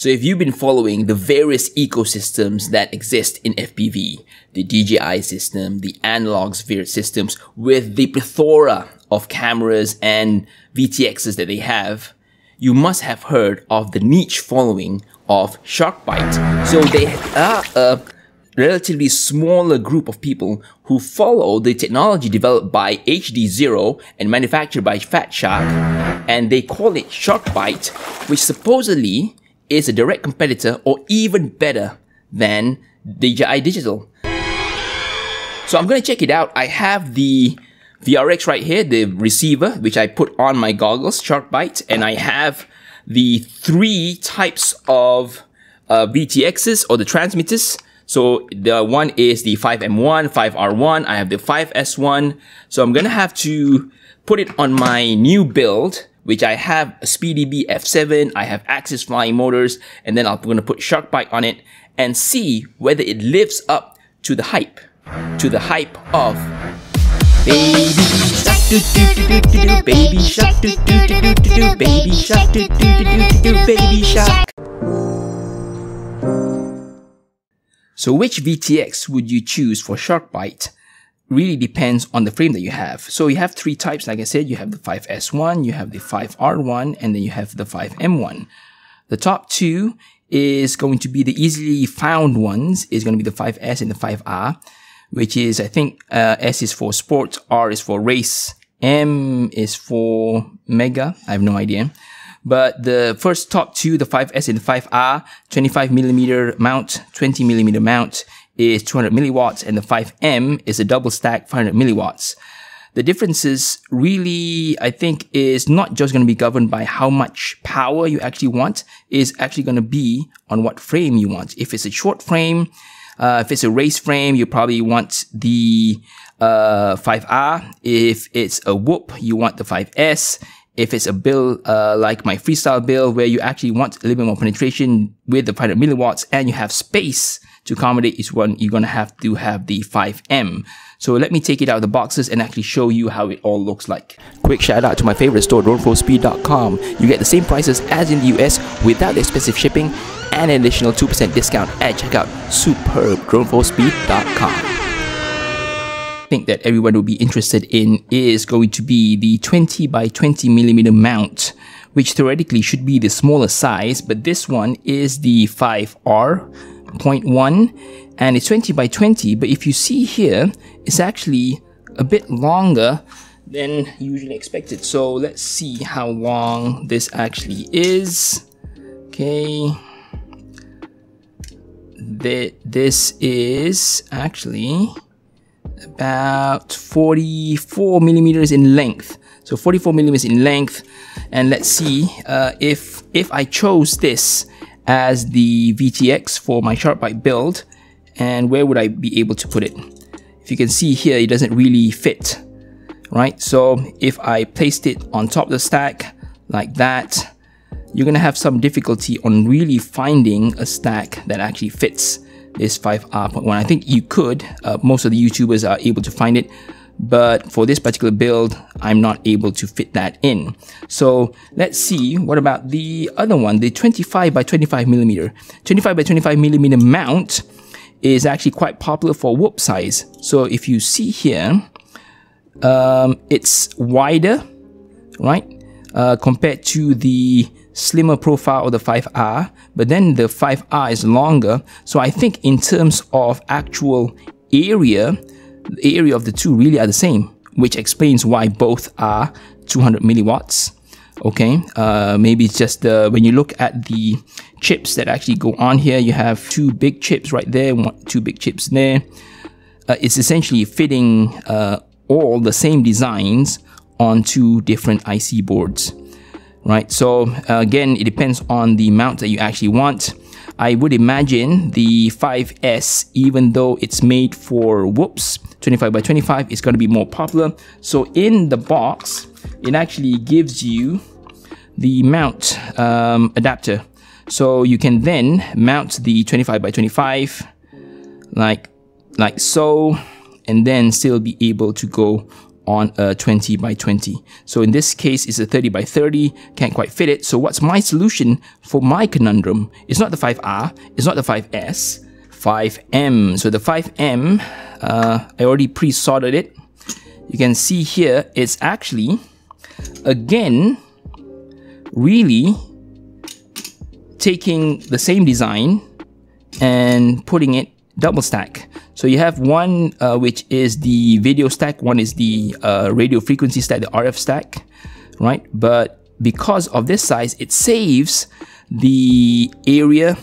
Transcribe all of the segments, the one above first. So if you've been following the various ecosystems that exist in FPV, the DJI system, the analog sphere systems, with the plethora of cameras and VTXs that they have, you must have heard of the niche following of Sharkbyte. So they are a relatively smaller group of people who follow the technology developed by HDzero and manufactured by Fat Shark, and they call it Sharkbyte, which supposedly is a direct competitor or even better than DJI Digital. So I'm going to check it out. I have the VRX right here, the receiver, which I put on my goggles, Sharkbyte, and I have the three types of VTXs or the transmitters. So the one is the 5M1, 5R1, I have the 5S1. So I'm going to have to put it on my new build, which I have a SpeedyBee F7, I have Axis flying motors, and then I'm going to put Sharkbyte on it and see whether it lives up to the hype. To the hype of Baby Shark do do do do do, Baby Shark do do do do do, Baby Shark do do do do, Baby Shark. So which VTX would you choose for Sharkbyte? Really depends on the frame that you have. So you have three types, like I said. You have the 5S1, you have the 5R1, and then you have the 5M1. The top two is going to be the easily found ones, is going to be the 5S and the 5R, which is, I think, S is for sport, R is for race, M is for mega, I have no idea. But the first top two, the 5S and the 5R, 25mm mount, 20mm mount, is 200 milliwatts, and the 5M is a double stack 500 milliwatts. The differences really, I think, is not just going to be governed by how much power you actually want. It's actually going to be on what frame you want. If it's a short frame, if it's a race frame, you probably want the 5R. If it's a whoop, you want the 5S. If it's a build like my freestyle build, where you actually want a little bit more penetration with the 500 milliwatts and you have space to accommodate each one, you're going to have the 5M. So let me take it out of the boxes and actually show you how it all looks like. Quick shout out to my favorite store, drone4speed.com. You get the same prices as in the US without the expensive shipping and an additional 2% discount at checkout. Superb. drone4speed.com. I think that everyone will be interested in is going to be the 20 by 20mm mount, which theoretically should be the smaller size, but this one is the 5R.1 and it's 20 by 20, but if you see here, it's actually a bit longer than usually expected. So let's see how long this actually is. Okay, this is actually about 44mm in length. So 44mm in length, and let's see if I chose this as the VTX for my Sharkbyte build, and where would I be able to put it? If you can see here, it doesn't really fit, right? So if I placed it on top of the stack like that, you're gonna have some difficulty on really finding a stack that actually fits this 5R.1. I think you could, most of the YouTubers are able to find it, but for this particular build, I'm not able to fit that in. So let's see, what about the other one, the 25 by 25 millimeter. 25 by 25 millimeter mount is actually quite popular for whoop size. So if you see here, it's wider, right? Compared to the slimmer profile of the 5R, but then the 5R is longer. So I think in terms of actual area, the area of the two really are the same, which explains why both are 200 milliwatts. Okay, maybe it's just when you look at the chips that actually go on here, you have two big chips right there, two big chips there. It's essentially fitting all the same designs on two different IC boards. Right, so again, it depends on the mount that you actually want. I would imagine the 5S, even though it's made for whoops, 25 by 25 is going to be more popular. So in the box, it actually gives you the mount adapter. So you can then mount the 25 by 25 like so, and then still be able to go on a 20 by 20. So in this case, it's a 30 by 30, can't quite fit it. So what's my solution for my conundrum? It's not the 5R, it's not the 5S, 5M. So the 5M, I already pre-soldered it. You can see here, it's actually, again, really taking the same design and putting it double stack. So you have one which is the video stack, one is the radio frequency stack, the RF stack, right? But because of this size, it saves the area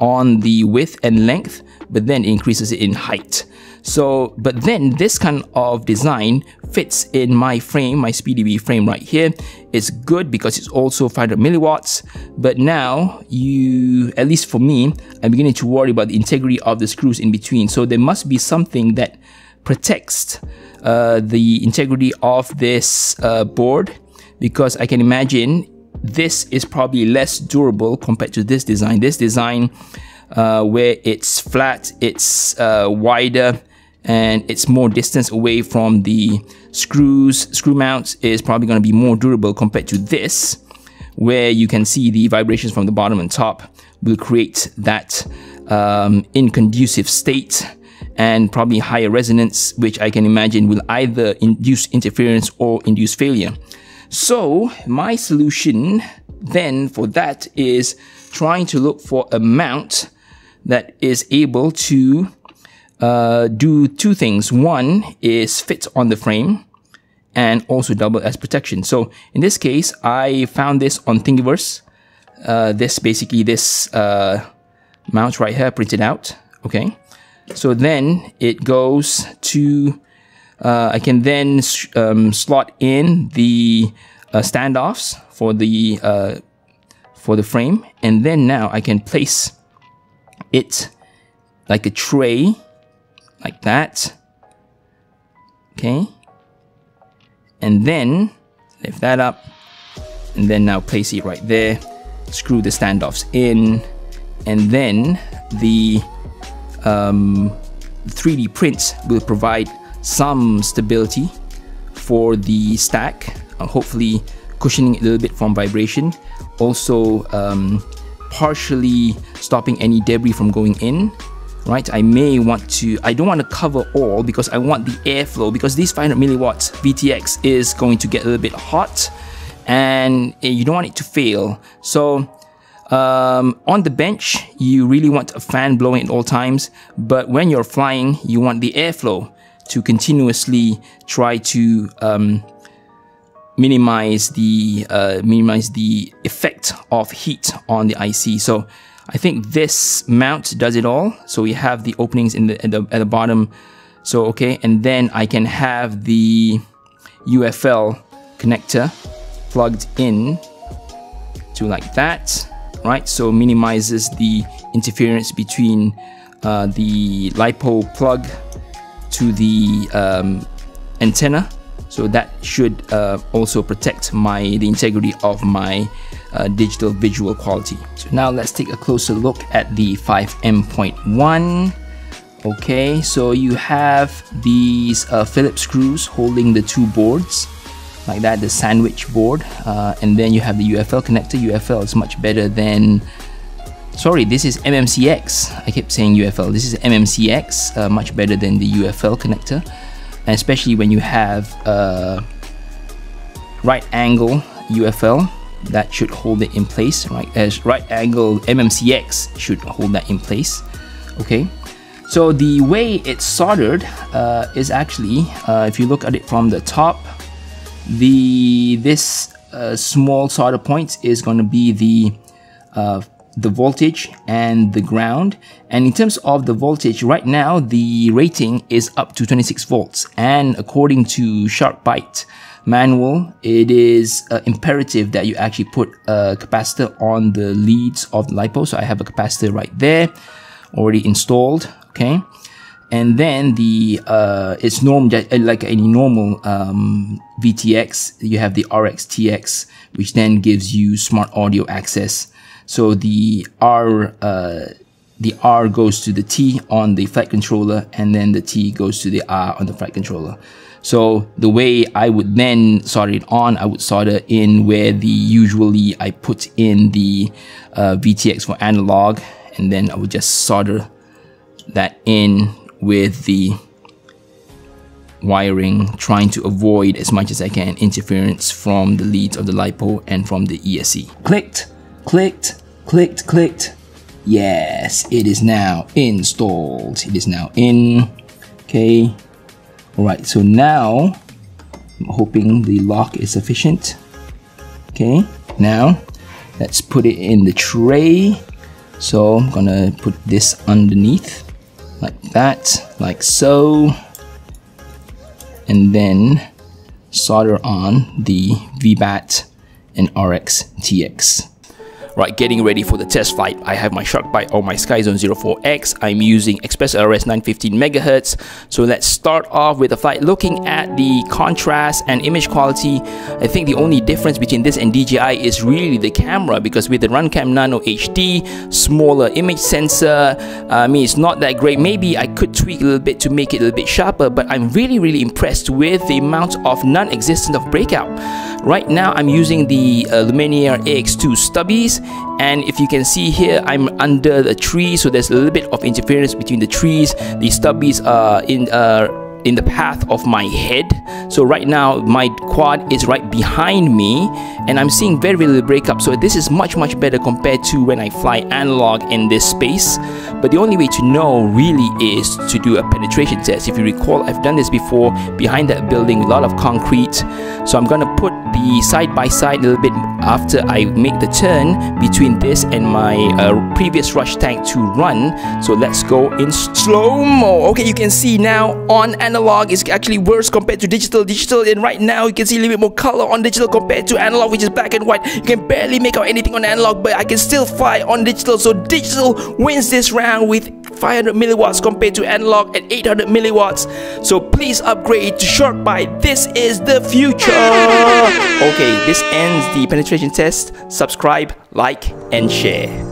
on the width and length, but then increases it in height. So, but then this kind of design fits in my frame, my SpeedyBee frame right here. It's good because it's also 500 milliwatts, but now you, at least for me, I'm beginning to worry about the integrity of the screws in between. So there must be something that protects the integrity of this board, because I can imagine this is probably less durable compared to this design. This design where it's flat, it's wider, and it's more distance away from the screws, screw mounts, is probably going to be more durable compared to this, where you can see the vibrations from the bottom and top will create that inconducive state and probably higher resonance, which I can imagine will either induce interference or induce failure. So my solution then for that is trying to look for a mount that is able to do two things. One is fit on the frame and also double as protection. So in this case, I found this on Thingiverse. This mount right here printed out. Okay. So then it goes to, I can then slot in the standoffs for the frame. And then now I can place it like a tray, like that. Okay. And then lift that up and then now place it right there, screw the standoffs in, and then the 3D prints will provide some stability for the stack, hopefully cushioning it a little bit from vibration, also partially stopping any debris from going in. Right, I may want to, I don't want to cover all because I want the airflow, because these 500 milliwatts VTX is going to get a little bit hot and you don't want it to fail. So on the bench, you really want a fan blowing at all times, but when you're flying, you want the airflow to continuously try to minimize the effect of heat on the IC. So I think this mount does it all. So we have the openings in the at the bottom. So okay, and then I can have the UFL connector plugged in to like that, right? So minimizes the interference between the LiPo plug to the antenna. So that should also protect the integrity of my digital visual quality. So now let's take a closer look at the 5M.1. Okay, so you have these Phillips screws holding the two boards like that, the sandwich board, and then you have the UFL connector. UFL is much better than, sorry, this is MMCX. I kept saying UFL. This is MMCX, much better than the UFL connector, and especially when you have right angle UFL. That should hold it in place, right? As right angle MMCX should hold that in place. Okay, so the way it's soldered is actually, if you look at it from the top, this small solder point is going to be the voltage and the ground. And in terms of the voltage, right now the rating is up to 26 volts, and according to Sharkbyte manual, it is imperative that you actually put a capacitor on the leads of the LiPo. So I have a capacitor right there already installed. Okay, and then the it's normed like any normal VTX. You have the RX TX, which then gives you smart audio access. So the R goes to the T on the flight controller, and then the T goes to the R on the flight controller. So the way I would then solder it on, I would solder in where the usually I put in the VTX for analog, and then I would just solder that in with the wiring, trying to avoid as much as I can interference from the leads of the LiPo and from the ESC. Clicked, clicked, clicked, clicked. Yes, it is now installed. It is now in. Okay. All right, so now I'm hoping the lock is sufficient. Okay, now let's put it in the tray. So I'm gonna put this underneath like that, like so, and then solder on the VBAT and RX-TX. Right, getting ready for the test flight. I have my Sharkbyte or my Skyzone 04X. I'm using ExpressLRS 915 MHz. So let's start off with a flight. Looking at the contrast and image quality, I think the only difference between this and DJI is really the camera, because with the Runcam Nano HD, smaller image sensor, I mean, it's not that great. Maybe I could tweak a little bit to make it a little bit sharper, but I'm really impressed with the amount of non-existent of breakout. Right now, I'm using the Lumenier AX2 stubbies. And if you can see here, I'm under the tree, so there's a little bit of interference between the trees. The stubbies are in the path of my head. So right now my quad is right behind me, and I'm seeing very little breakup. So this is much better compared to when I fly analog in this space. But the only way to know really is to do a penetration test. If you recall, I've done this before behind that building, a lot of concrete. So I'm gonna put the side by side a little bit after I make the turn between this and my previous rush tank to run. So let's go in slow-mo. Okay, you can see now on analog is actually worse compared to digital. And right now you can see a little bit more color on digital compared to analog, which is black and white. You can barely make out anything on analog, but I can still fly on digital. So digital wins this round with 500 milliwatts compared to analog at 800 milliwatts. So please upgrade to Sharkbyte. This is the future. Okay, this ends the penetration test. Subscribe, like, and share.